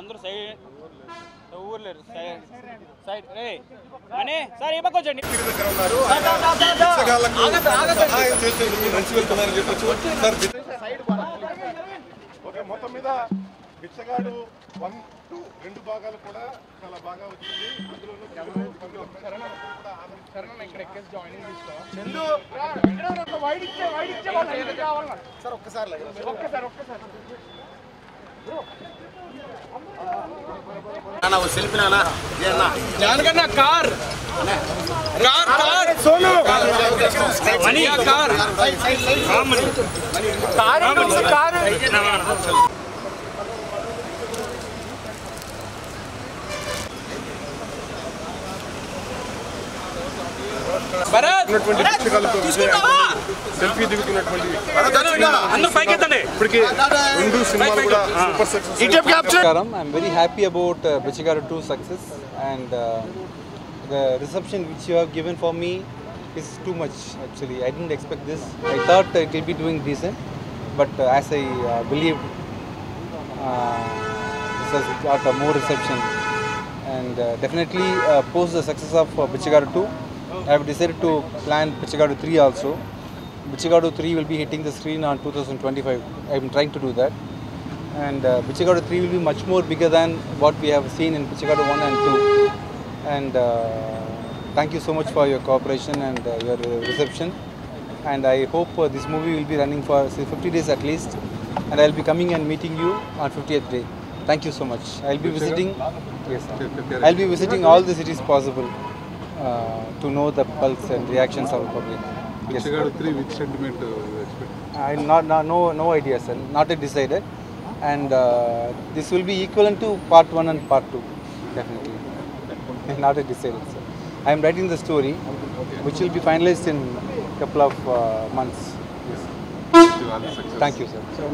అందరూ సైడ్ ఊర్లేరు side side రే మనే సార్ ఈ పక్క వచ్చండి ఓకే మొత్తం మీద బిచ్చగాడు 1, 2 రెండు భాగాలు కూడా చాలా బాగా వచ్చింది అందులోనూ శరణ్ ఇక్కడ ఎక్కేసి జాయినింగ్ తీసుకోవాలి చందు ఇక్కడ వైడ్ ఇచ్చే వాళ్ళు కావాలి సార్ ఒక్కసారి ना वो सेल्फी ना ना ये ना जान का ना car car car Sonu money car हाँ मनी कार है ना उसे कार भारत सेल्फी दिखो कि नटवली भारत जाने बेटा अंदर फाइट करता है इपड़के हिंदू सिनेमा पूरा super success it capture I am very happy about Bichagadu 2 success and the reception which you have given for me is too much actually I didn't expect this I thought it will be doing decent but as I believed this has got a more reception and definitely post the success of Bichagadu 2 I have decided to plan Bichagadu 3 also. Bichagadu 3 will be hitting the screen on 2025. I am trying to do that. And Bichagadu 3 will be much more bigger than what we have seen in Bichagadu 1 and 2. And thank you so much for your cooperation and your reception. And I hope this movie will be running for say 50 days at least. And I will be coming and meeting you on 50th day. Thank you so much. I will be visiting. Yes, I will be visiting all the cities possible. To know the pulse and reactions of the public. Yes. Bichagadu 3, which sentiment do you expect? I no idea, sir. Not yet decided. And this will be equivalent to part 1 and part 2, definitely. Not yet decided, sir. I am writing the story, which will be finalized in a couple of months. Yes. Thank you, sir.